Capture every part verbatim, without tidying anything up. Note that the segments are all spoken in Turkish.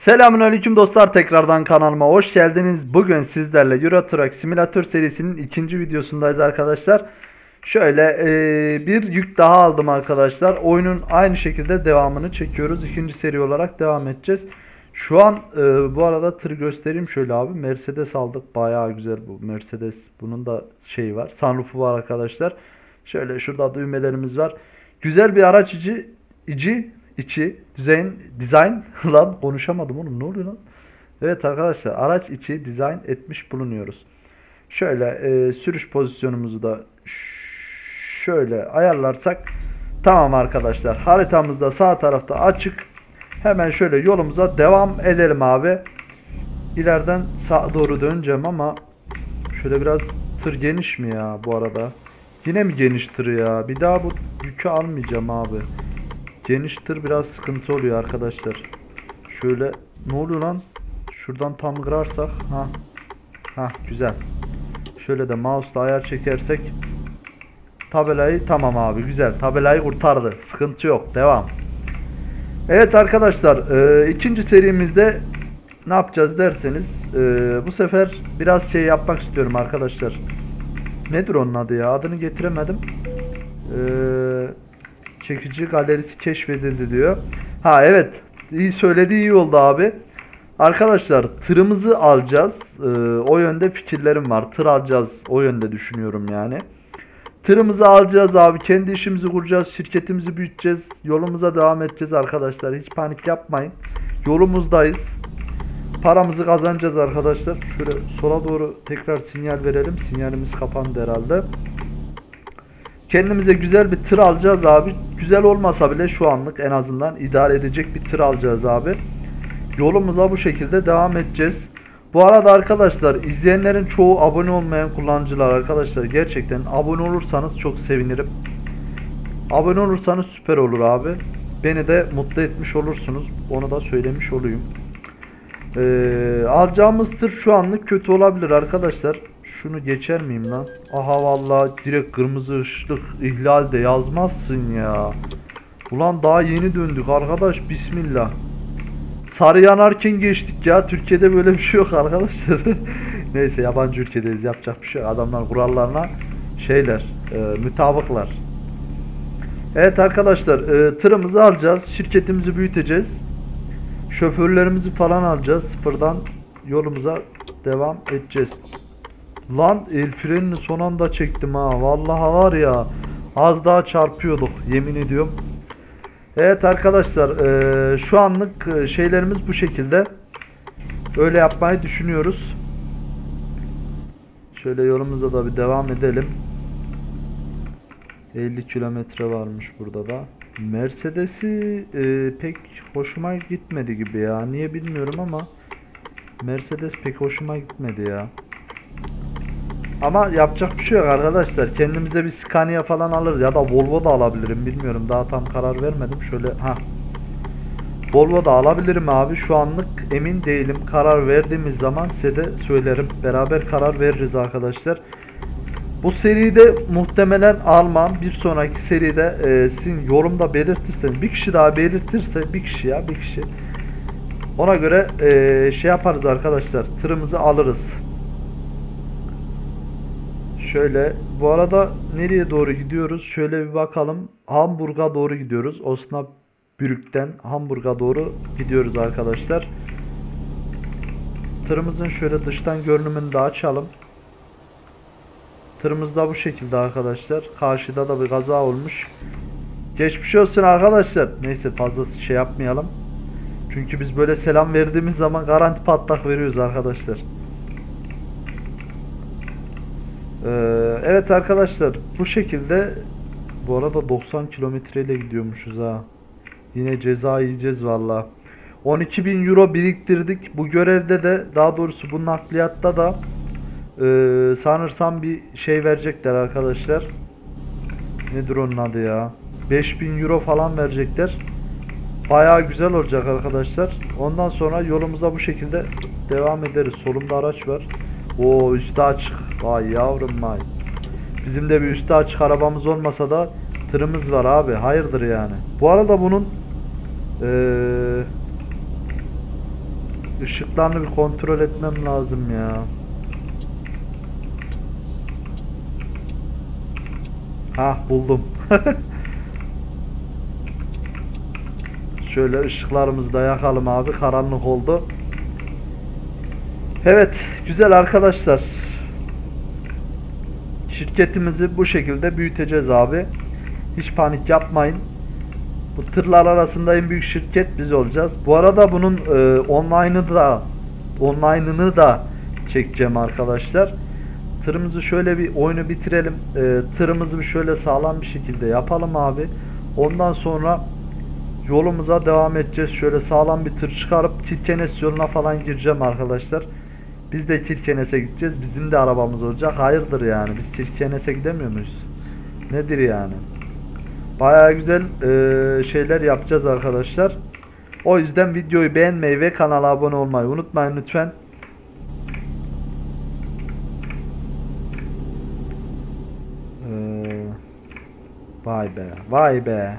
Selamünaleyküm dostlar, tekrardan kanalıma hoş geldiniz. Bugün sizlerle Euro Truck Simulator serisinin ikinci videosundayız arkadaşlar. Şöyle ee, bir yük daha aldım arkadaşlar. Oyunun aynı şekilde devamını çekiyoruz. İkinci seri olarak devam edeceğiz. Şu an e, bu arada tır göstereyim şöyle abi. Mercedes aldık, bayağı güzel bu Mercedes. Bunun da şeyi var, sunroofu var arkadaşlar. Şöyle şurada düğmelerimiz var. Güzel bir araç içi içi içi dizayn design lan konuşamadım oğlum, ne oluyor lan? Evet arkadaşlar, araç içi dizayn etmiş bulunuyoruz. Şöyle e, sürüş pozisyonumuzu da şöyle ayarlarsak tamam arkadaşlar. Haritamızda sağ tarafta açık. Hemen şöyle yolumuza devam edelim abi. İleriden sağa doğru döneceğim ama şöyle biraz tır geniş mi ya bu arada? Yine mi geniş tır ya? Bir daha bu yükü almayacağım abi. Geniş tır biraz sıkıntı oluyor arkadaşlar. Şöyle ne oluyor lan? Şuradan tam kırarsak. Ha. Ha güzel. Şöyle de mouse'la ayar çekersek tabelayı, tamam abi güzel. Tabelayı kurtardı. Sıkıntı yok. Devam. Evet arkadaşlar, e, ikinci serimizde ne yapacağız derseniz e, bu sefer biraz şey yapmak istiyorum arkadaşlar. Nedir onun adı ya? Adını getiremedim. E, çekici galerisi keşfedildi diyor. Ha evet, iyi söyledi, iyi oldu abi. Arkadaşlar tırımızı alacağız. E, o yönde fikirlerim var. Tır alacağız. O yönde düşünüyorum yani. Tırımızı alacağız abi, kendi işimizi kuracağız, şirketimizi büyüteceğiz, yolumuza devam edeceğiz arkadaşlar. Hiç panik yapmayın, yolumuzdayız, paramızı kazanacağız arkadaşlar. Şöyle sola doğru tekrar sinyal verelim, sinyalimiz kapandı herhalde. Kendimize güzel bir tır alacağız abi, güzel olmasa bile şu anlık en azından idare edecek bir tır alacağız abi. Yolumuza bu şekilde devam edeceğiz. Bu arada arkadaşlar, izleyenlerin çoğu abone olmayan kullanıcılar arkadaşlar, gerçekten abone olursanız çok sevinirim. Abone olursanız süper olur abi. Beni de mutlu etmiş olursunuz. Onu da söylemiş olayım. Ee, alacağımız tır şu anlık kötü olabilir arkadaşlar. Şunu geçer miyim lan? Aha vallahi direkt kırmızı ışık, ihlal de yazmazsın ya. Ulan daha yeni döndük arkadaş, bismillah. Sarı yanarken geçtik ya. Türkiye'de böyle bir şey yok arkadaşlar. Neyse, yabancı ülkedeyiz, yapacak bir şey yok. Adamlar kurallarına şeyler e, mütabıklar. Evet arkadaşlar, e, tırımızı alacağız, şirketimizi büyüteceğiz, şoförlerimizi falan alacağız, sıfırdan yolumuza devam edeceğiz. Lan el frenini son anda çektim ha, vallahi var ya, az daha çarpıyorduk yemin ediyorum. Evet arkadaşlar, e, şu anlık şeylerimiz bu şekilde. Öyle yapmayı düşünüyoruz. Şöyle yolumuza da bir devam edelim. elli kilometre varmış burada da. Mercedes'i e, pek hoşuma gitmedi gibi ya. Niye bilmiyorum ama Mercedes pek hoşuma gitmedi ya. Ama yapacak bir şey yok arkadaşlar. Kendimize bir Scania falan alırız ya da Volvo da alabilirim, bilmiyorum, daha tam karar vermedim. Şöyle ha, Volvo da alabilirim abi, şu anlık emin değilim. Karar verdiğimiz zaman size de söylerim, beraber karar veririz arkadaşlar. Bu seride muhtemelen almam, bir sonraki seride e, sizin yorumda belirtirseniz, bir kişi daha belirtirse, bir kişi ya bir kişi, ona göre e, şey yaparız arkadaşlar, tırımızı alırız. Şöyle bu arada nereye doğru gidiyoruz? Şöyle bir bakalım. Hamburg'a doğru gidiyoruz. Osnabrück'ten Hamburg'a doğru gidiyoruz arkadaşlar. Tırımızın şöyle dıştan görünümünü de açalım. Tırımız da bu şekilde arkadaşlar. Karşıda da bir kaza olmuş. Geçmiş olsun arkadaşlar. Neyse, fazla şey yapmayalım. Çünkü biz böyle selam verdiğimiz zaman garanti patlak veriyoruz arkadaşlar. Evet arkadaşlar, bu şekilde. Bu arada doksan kilometreyle gidiyormuşuz ha. Yine ceza yiyeceğiz valla. on iki bin euro biriktirdik. Bu görevde de, daha doğrusu bu nakliyatta da e, sanırsam bir şey verecekler arkadaşlar. Nedir onun adı ya? beş bin euro falan verecekler. Bayağı güzel olacak arkadaşlar. Ondan sonra yolumuza bu şekilde devam ederiz. Solumda araç var. Oo, üstü açık. Vay yavrum vay. Bizim de bir üstü açık arabamız olmasa da tırımız var abi. Hayırdır yani. Bu arada bunun ee, Işıklarını bir kontrol etmem lazım ya. Ha, buldum. Şöyle ışıklarımızı da yakalım abi. Karanlık oldu. Evet güzel arkadaşlar. Şirketimizi bu şekilde büyüteceğiz abi. Hiç panik yapmayın. Bu tırlar arasında en büyük şirket biz olacağız. Bu arada bunun e, online'ını da online'ını da çekeceğim arkadaşlar. Tırımızı şöyle bir oyunu bitirelim. E, tırımızı bir şöyle sağlam bir şekilde yapalım abi. Ondan sonra yolumuza devam edeceğiz. Şöyle sağlam bir tır çıkarıp Kirkenes yoluna falan gireceğim arkadaşlar. Biz de Kirkenes'e gideceğiz. Bizim de arabamız olacak. Hayırdır yani? Biz Kirkenes'e gidemiyor muyuz? Nedir yani? Bayağı güzel e, şeyler yapacağız arkadaşlar. O yüzden videoyu beğenmeyi ve kanala abone olmayı unutmayın lütfen. Ee, vay be, vay be.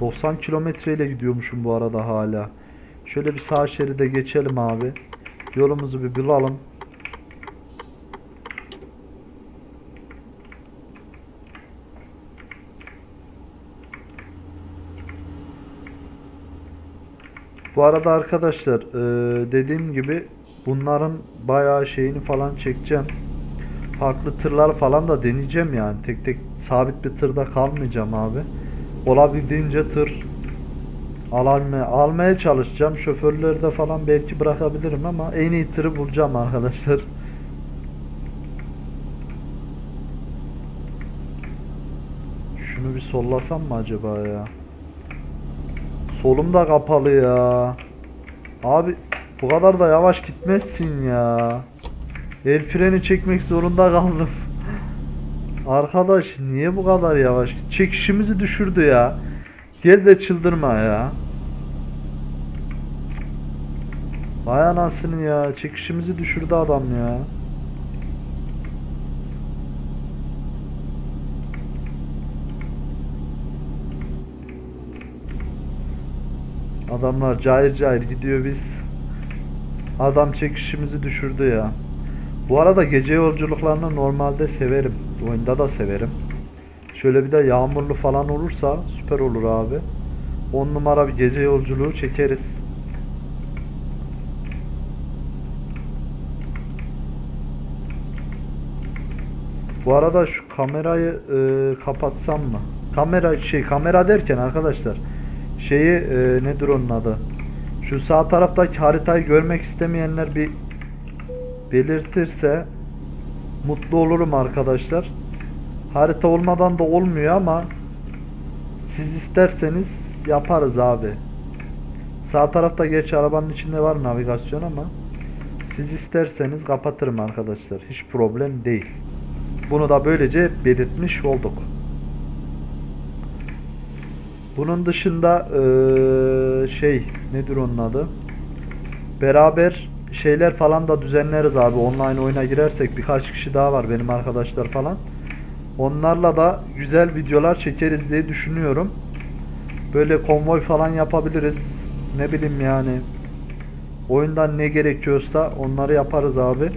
doksan kilometreyle gidiyormuşum bu arada hala. Şöyle bir sağ şeride geçelim abi. Yolumuzu bir bulalım. Bu arada arkadaşlar dediğim gibi bunların bayağı şeyini falan çekeceğim. Farklı tırlar falan da deneyeceğim yani. Tek tek sabit bir tırda kalmayacağım abi. Olabildiğince tır almaya, almaya çalışacağım. Şoförleri de falan belki bırakabilirim ama en iyi tırı bulacağım arkadaşlar. Şunu bir sollasam mı acaba ya? Solum da kapalı ya. Abi bu kadar da yavaş gitmezsin ya. El freni çekmek zorunda kaldım. Arkadaş niye bu kadar yavaş? Çekişimizi düşürdü ya. Gel de çıldırma ya. Vay anasını ya. Çekişimizi düşürdü adam ya. Adamlar cayır cayır gidiyor biz. Adam çekişimizi düşürdü ya. Bu arada gece yolculuklarını normalde severim. Oyunda da severim. Şöyle bir de yağmurlu falan olursa süper olur abi. on numara bir gece yolculuğu çekeriz. Bu arada şu kamerayı e, kapatsam mı? Kamera şey kamera derken arkadaşlar şeyi e, nedir onun adı? Şu sağ taraftaki haritayı görmek istemeyenler bir belirtirse mutlu olurum arkadaşlar. Harita olmadan da olmuyor ama siz isterseniz yaparız abi. Sağ tarafta geç arabanın içinde var navigasyon ama siz isterseniz kapatırım arkadaşlar. Hiç problem değil. Bunu da böylece belirtmiş olduk. Bunun dışında ee, şey nedir onun adı? Beraber şeyler falan da düzenleriz abi. Online oyuna girersek birkaç kişi daha var benim arkadaşlar falan. Onlarla da güzel videolar çekeriz diye düşünüyorum. Böyle konvoy falan yapabiliriz. Ne bileyim yani. Oyundan ne gerekiyorsa onları yaparız abi.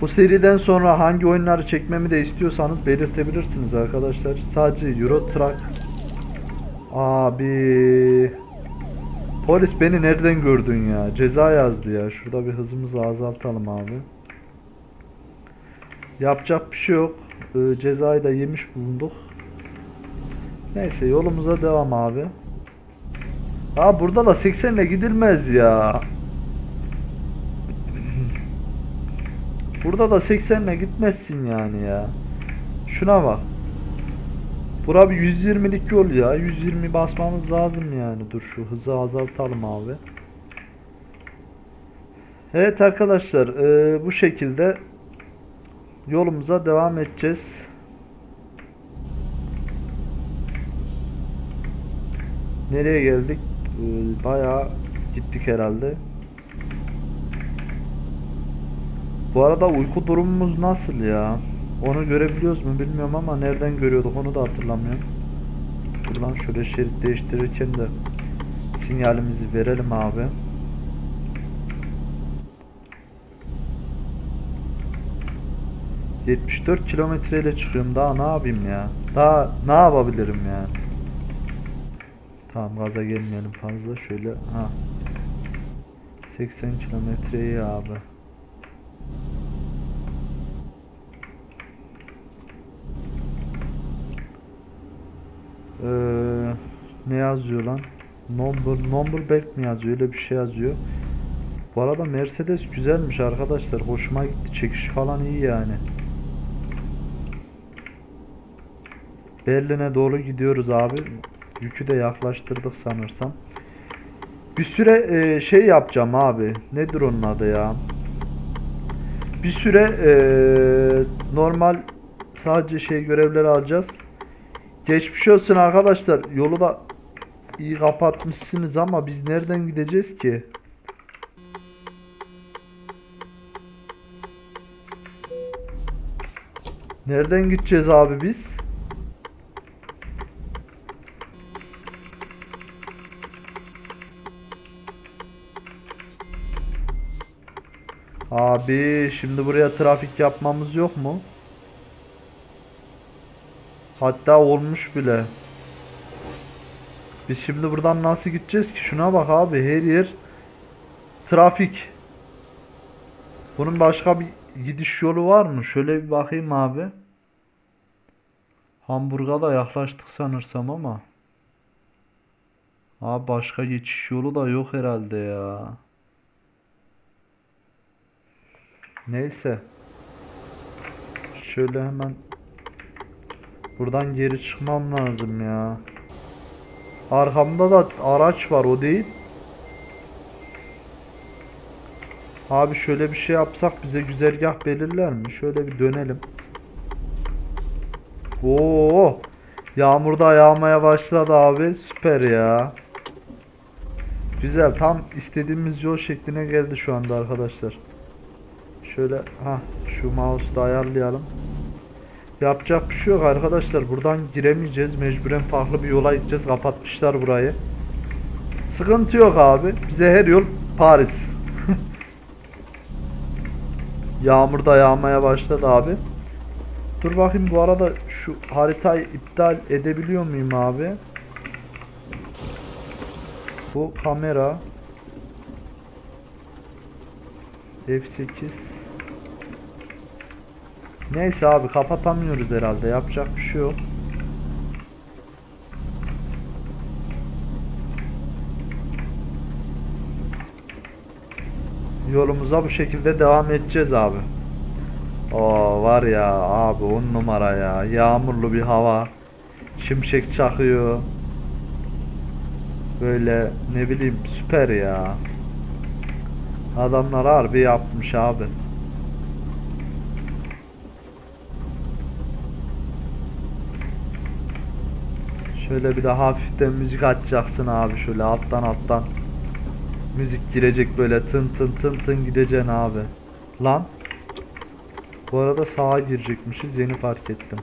Bu seriden sonra hangi oyunları çekmemi de istiyorsanız belirtebilirsiniz arkadaşlar. Sadece Euro Truck. Abi. Polis beni nereden gördün ya? Ceza yazdı ya. Şurada bir hızımızı azaltalım abi. Yapacak bir şey yok. Ee, cezayı da yemiş bulunduk. Neyse yolumuza devam abi. Aa burada da seksenle gidilmez ya. Burada da seksenle gitmezsin yani ya. Şuna bak. Bura bir yüz yirmilik yol ya. yüz yirmi basmamız lazım yani. Dur şu hızı azaltalım abi. Evet arkadaşlar ee, bu şekilde yolumuza devam edeceğiz. Nereye geldik? Ee, bayağı gittik herhalde. Bu arada uyku durumumuz nasıl ya? Onu görebiliyoruz mu bilmiyorum ama nereden görüyorduk onu da hatırlamıyorum. Buradan şöyle şerit değiştirirken de sinyalimizi verelim abi. yetmiş dört kilometreyle çıkıyorum. Daha ne yapayım ya? Daha ne yapabilirim ya? Tamam, gaza gelmeyelim fazla. Şöyle ha. seksen kilometreyi abi. Ee, ne yazıyor lan? Number, number back mi yazıyor? Öyle bir şey yazıyor. Bu arada Mercedes güzelmiş arkadaşlar. Hoşuma gitti. Çekiş falan iyi yani. Berlin'e doğru gidiyoruz abi. Yükü de yaklaştırdık sanırsam. Bir süre e, şey yapacağım abi. Nedir onun adı ya? Bir süre e, normal sadece şey görevleri alacağız. Geçmiş olsun arkadaşlar. Yolu da iyi kapatmışsınız ama biz nereden gideceğiz ki? Nereden gideceğiz abi biz? Abi şimdi buraya trafik yapmamız yok mu? Hatta olmuş bile. Biz şimdi buradan nasıl gideceğiz ki? Şuna bak abi, her yer trafik. Bunun başka bir gidiş yolu var mı? Şöyle bir bakayım abi. Hamburg'a da yaklaştık sanırsam ama. Abi başka geçiş yolu da yok herhalde ya. Neyse. Şöyle hemen buradan geri çıkmam lazım ya. Arkamda da araç var, o değil. Abi şöyle bir şey yapsak bize güzergah belirler mi? Şöyle bir dönelim. Oo! Yağmur da yağmaya başladı abi. Süper ya. Güzel. Tam istediğimiz yol şekline geldi şu anda arkadaşlar. Şöyle ha, şu mouse'u ayarlayalım. Yapacak bir şey yok arkadaşlar. Buradan giremeyeceğiz. Mecburen farklı bir yola gideceğiz. Kapatmışlar burayı. Sıkıntı yok abi. Bize her yol Paris. Yağmur da yağmaya başladı abi. Dur bakayım, bu arada şu haritayı iptal edebiliyor muyum abi? Bu kamera F sekiz. Neyse abi, kapatamıyoruz herhalde. Yapacak bir şey yok. Yolumuza bu şekilde devam edeceğiz abi. Oo var ya abi, on numara ya. Yağmurlu bir hava. Şimşek çakıyor. Böyle ne bileyim, süper ya. Adamlar harbi yapmış abi. Şöyle bir de hafiften müzik açacaksın abi, şöyle alttan alttan. Müzik girecek, böyle tın tın tın tın gideceksin abi. Lan. Bu arada sağa girecekmişiz, yeni fark ettim.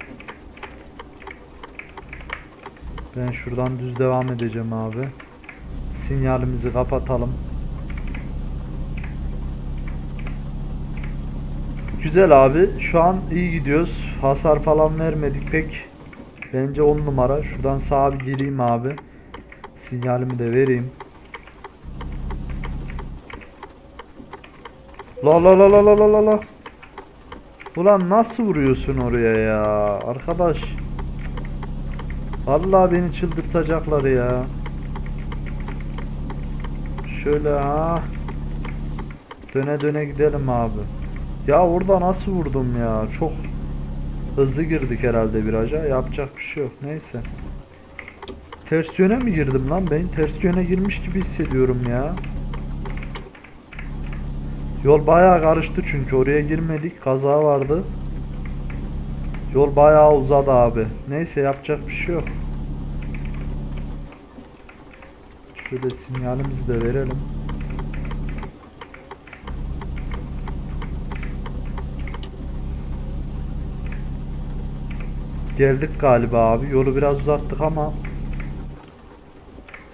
Ben şuradan düz devam edeceğim abi. Sinyalimizi kapatalım. Güzel abi, şu an iyi gidiyoruz. Hasar falan vermedik pek. Bence on numara. Şuradan sağa bir gireyim abi. Sinyalimi de vereyim. La la la la la la la. Ulan nasıl vuruyorsun oraya ya arkadaş? Vallahi beni çıldırtacaklar ya. Şöyle ha. Döne döne gidelim abi. Ya orada nasıl vurdum ya? Çok hızlı girdik herhalde viraja. Yapacak bir şey yok. Neyse. Ters yöne mi girdim lan? Ben ters yöne girmiş gibi hissediyorum ya. Yol bayağı karıştı çünkü oraya girmedik, kaza vardı. Yol bayağı uzadı abi. Neyse, yapacak bir şey yok. Şöyle sinyalimizi de verelim. Geldik galiba abi. Yolu biraz uzattık ama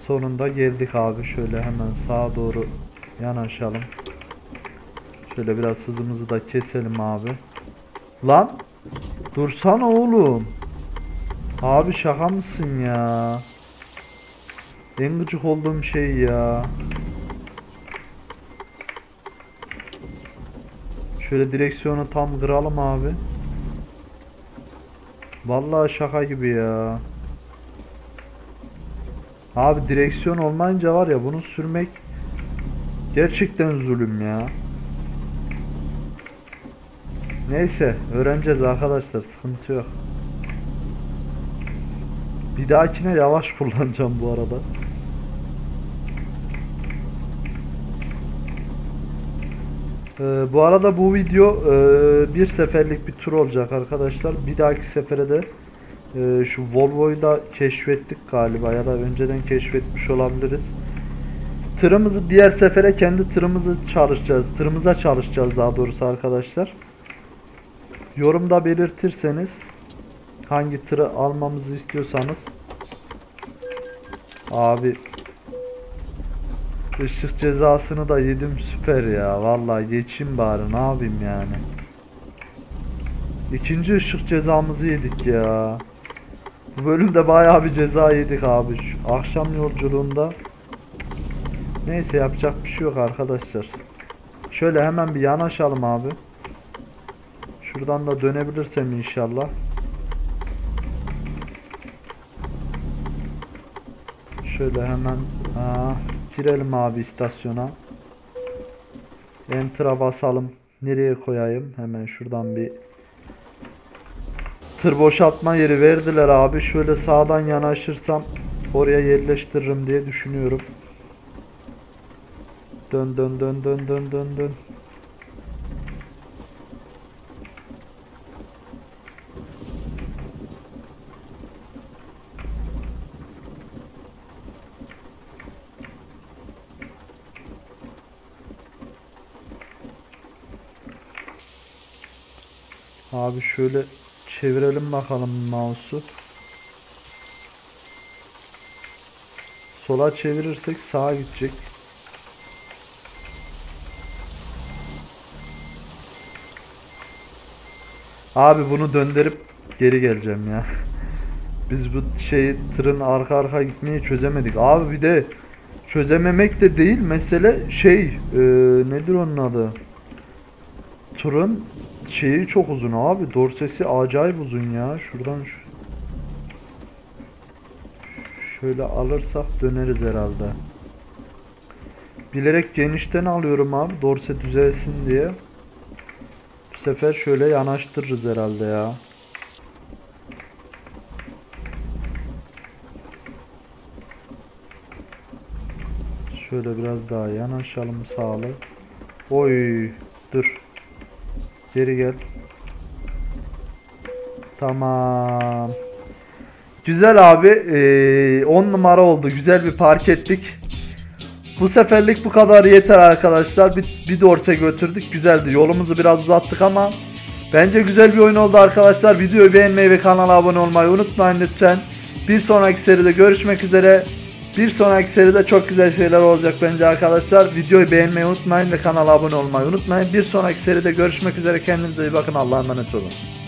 Sonunda geldik abi. Şöyle hemen sağa doğru yanaşalım. Şöyle biraz hızımızı da keselim abi. Lan dursana oğlum. Abi şaka mısın ya? En gıcık olduğum şey ya. Şöyle direksiyonu tam kıralım abi. Vallahi şaka gibi ya. Abi direksiyon olmayınca var ya, bunu sürmek gerçekten zulüm ya. Neyse öğreneceğiz arkadaşlar, sıkıntı yok. Bir dahakine yavaş kullanacağım bu arada. Ee, bu arada bu video e, bir seferlik bir tur olacak arkadaşlar. Bir dahaki sefere de e, şu Volvo'yu da keşfettik galiba, ya da önceden keşfetmiş olabiliriz. Tırımızı diğer sefere kendi tırımızı çalışacağız. Tırımıza çalışacağız daha doğrusu arkadaşlar. Yorumda belirtirseniz hangi tırı almamızı istiyorsanız. Abi ışık cezasını da yedim, süper ya. Vallahi geçeyim bari, ne yapayım yani. İkinci ışık cezamızı yedik ya. Bu bölümde bayağı bir ceza yedik abi. Şu akşam yolculuğunda. Neyse yapacak bir şey yok arkadaşlar. Şöyle hemen bir yanaşalım abi. Şuradan da dönebilirsem inşallah. Şöyle hemen aa, girelim abi istasyona. Enter'a basalım. Nereye koyayım? Hemen şuradan bir tır boşaltma yeri verdiler abi. Şöyle sağdan yanaşırsam oraya yerleştiririm diye düşünüyorum. Dön dön dön dön dön dön dön. Abi şöyle çevirelim bakalım mouse'u. Sola çevirirsek sağa gidecek. Abi bunu döndürüp geri geleceğim ya. Biz bu şeyi, tırın arka arka gitmeyi çözemedik. Abi bir de çözememek de değil mesele, şey ee, nedir onun adı? Tırın şeyi çok uzun abi. Dorsesi acayip uzun ya. Şuradan şu... şöyle alırsak döneriz herhalde. Bilerek genişten alıyorum abi. Dorse düzelsin diye. Bu sefer şöyle yanaştırırız herhalde ya. Şöyle biraz daha yanaşalım sağlı. Oy dur. Geri gel. Tamam. Güzel abi. on ee, numara oldu. Güzel bir park ettik. Bu seferlik bu kadar yeter arkadaşlar. Bir, bir dorse götürdük. Güzeldi. Yolumuzu biraz uzattık ama bence güzel bir oyun oldu arkadaşlar. Videoyu beğenmeyi ve kanala abone olmayı unutmayın lütfen. Bir sonraki seride görüşmek üzere. Bir sonraki seride çok güzel şeyler olacak bence arkadaşlar. Videoyu beğenmeyi unutmayın ve kanala abone olmayı unutmayın. Bir sonraki seride görüşmek üzere. Kendinize iyi bakın. Allah'a emanet olun.